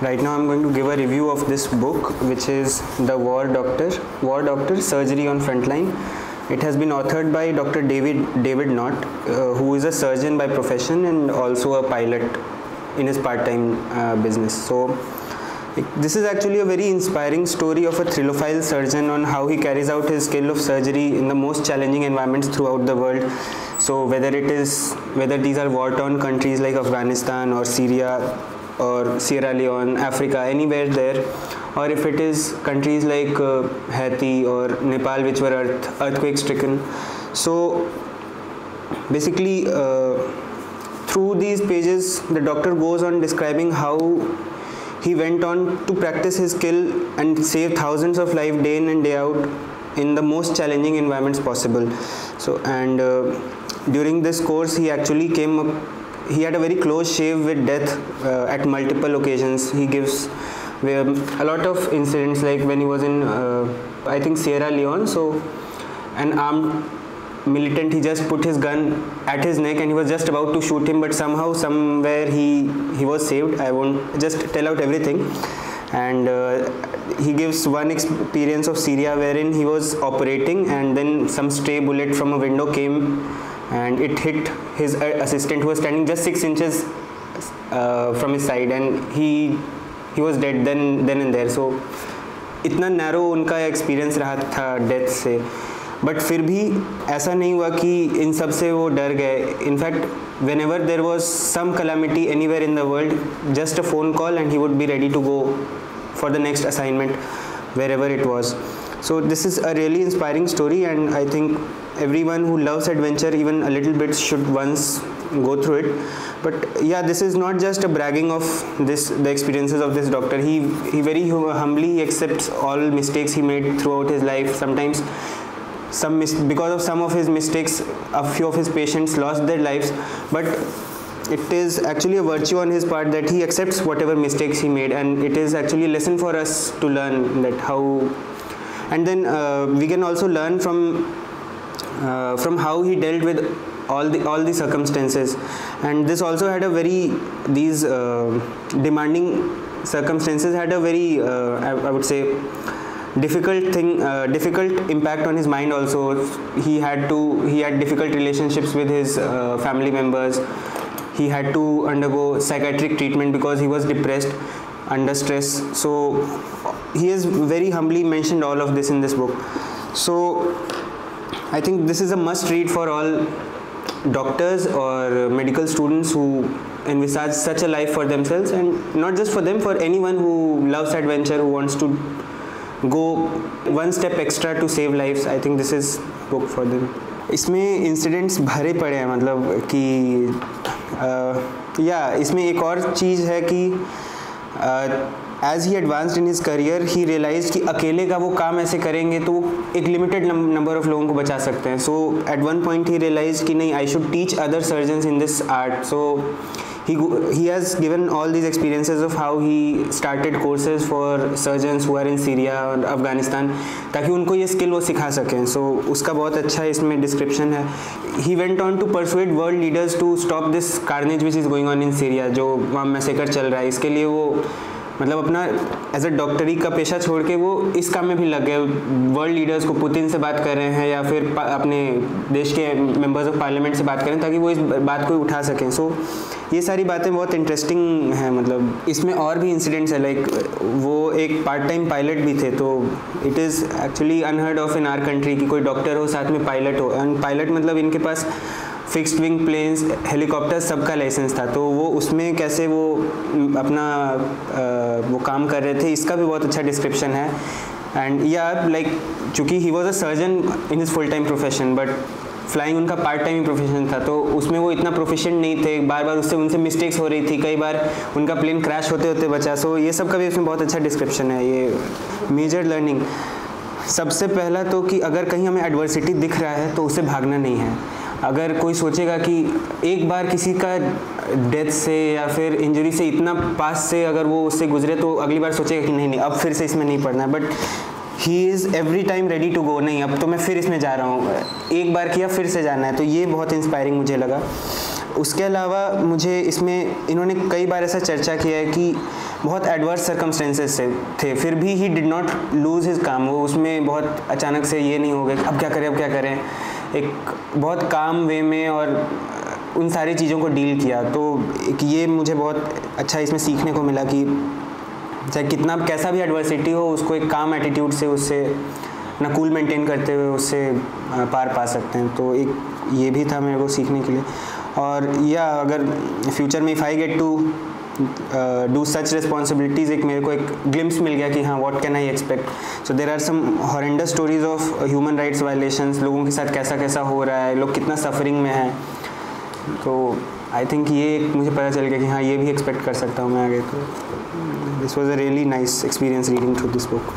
Right now I'm going to give a review of this book, which is The War Doctor Surgery on Frontline. It has been authored by Dr. David Nott, who is a surgeon by profession and also a pilot in his part-time business. So this is actually a very inspiring story of a thrilliophile surgeon on how he carries out his skill of surgery in the most challenging environments throughout the world. So whether these are war-torn countries like Afghanistan or Syria or Sierra Leone, Africa, anywhere there, or if it is countries like Haiti or Nepal, which were earthquake-stricken. So basically, through these pages, the doctor goes on describing how he went on to practice his skill and save thousands of lives day in and day out in the most challenging environments possible. So, and during this course, he actually he had a very close shave with death at multiple occasions. He gives a lot of incidents, like when he was in, I think, Sierra Leone. So an armed militant, he just put his gun at his neck and he was just about to shoot him, but somehow somewhere he was saved. I won't just tell out everything. And he gives one experience of Syria wherein he was operating and then some stray bullet from a window came and it hit his assistant, who was standing just 6 inches from his side, and he was dead then and there. So itna narrow unka experience raha tha death se. But फिर भी ऐसा नहीं हुआ कि इन सब से वो डर गए. In fact, whenever there was some calamity anywhere in the world, just a phone call and he would be ready to go for the next assignment wherever it was. So this is a really inspiring story, and I think everyone who loves adventure even a little bit should once go through it. But yeah, this is not just a bragging of the experiences of this doctor. He very humbly accepts all mistakes he made throughout his life. Sometimes because of some of his mistakes, a few of his patients lost their lives, but it is actually a virtue on his part that he accepts whatever mistakes he made, and it is actually a lesson for us to learn that how, and then we can also learn from how he dealt with all the circumstances. And this also had a very, these demanding circumstances had a very, I would say, difficult impact on his mind also. He had difficult relationships with his family members. He had to undergo psychiatric treatment because he was depressed, under stress. So he has very humbly mentioned all of this in this book. So I think this is a must read for all doctors or medical students who envisage such a life for themselves, and not just for them, for anyone who loves adventure, who wants to go one step extra to save lives. I think this is book for them. इसमें incidents भरे पड़े हैं, मतलब कि या इसमें एक और चीज़ है कि as he advanced in his career, he realized कि अकेले का वो काम ऐसे करेंगे तो एक limited number of लोगों को बचा सकते हैं. So at one point he realized कि नहीं, I should teach other surgeons in this art. So he has given all these experiences of how he started courses for surgeons who are in Syria or Afghanistan, ताकि उनको ये skill वो सिखा सकें. So उसका बहुत अच्छा इसमें description है. He went on to persuade world leaders to stop this carnage which is going on in Syria, जो वहाँ massacre चल रहा है. इसके लिए वो मतलब अपना as a doctor का पेशा छोड़ के वो इस काम में भी लग गए. World leaders को पुतिन से बात कर रहे हैं या फिर अपने देश के members of parliament से बात करें ताकि वो इस बात को उठा सकें. So ये सारी बातें बहुत इंटरेस्टिंग हैं. मतलब इसमें और भी इंसिडेंट्स है, लाइक वो एक पार्ट टाइम पायलट भी थे. तो it is actually unheard of in our country कि कोई डॉक्टर हो साथ में पायलट हो. एंड पायलट मतलब इनके पास फिक्स्ड विंग प्लेन्स, हेलीकॉप्टर, सबका लाइसेंस था. तो वो उसमें कैसे वो अपना वो काम कर रहे थे, इसका भी बहुत अच्छा डिस्क्रिप्शन है. एंड या लाइक चूँकि he was a surgeon in his full time profession, but flying उनका पार्ट टाइम ही प्रोफेशन था, तो उसमें वो इतना प्रोफेशनल नहीं थे. बार बार उससे उनसे मिस्टेक्स हो रही थी, कई बार उनका प्लेन क्रैश होते होते बचा. सो ये सब का भी इसमें बहुत अच्छा डिस्क्रिप्शन है. ये मेजर लर्निंग सबसे पहला तो कि अगर कहीं हमें एडवर्सिटी दिख रहा है तो उसे भागना नहीं है. अगर कोई सोचेगा कि एक बार किसी का डेथ से या फिर इंजरी से इतना पास से अगर वो उससे गुजरे तो अगली बार सोचेगा कि नहीं अब फिर से इसमें नहीं पड़ना है, but He is every time ready to go. नहीं, अब तो मैं फिर इसमें जा रहा हूँ, एक बार किया फिर से जाना है. तो ये बहुत इंस्पायरिंग मुझे लगा. उसके अलावा मुझे इसमें इन्होंने कई बार ऐसा चर्चा किया है कि बहुत एडवर्स सर्कमस्टेंसेस थे, फिर भी he did not lose his काम। वो उसमें बहुत अचानक से ये नहीं हो गया अब क्या करें एक बहुत काम वे में और उन सारी चीज़ों को डील किया। तो ये मुझे बहुत अच्छा इसमें सीखने को मिला कि चाहे कितना कैसा भी एडवर्सिटी हो उसको एक काम एटीट्यूड से उससे ना कूल मेंटेन करते हुए उससे पार पा सकते हैं। तो एक ये भी था मेरे को सीखने के लिए। और या अगर फ्यूचर में if I get to do such responsibilities एक मेरे को एक ग्लिम्स मिल गया कि हाँ what can I expect. So there are some horrendous stories of human rights violations, लोगों के साथ कैसा कैसा हो रहा है, लोग कितना सफरिंग में हैं। तो आई थिंक ये मुझे पता चल गया कि हाँ ये भी एक्सपेक्ट कर सकता हूँ मैं आगे। तो this was a really nice experience reading through this book.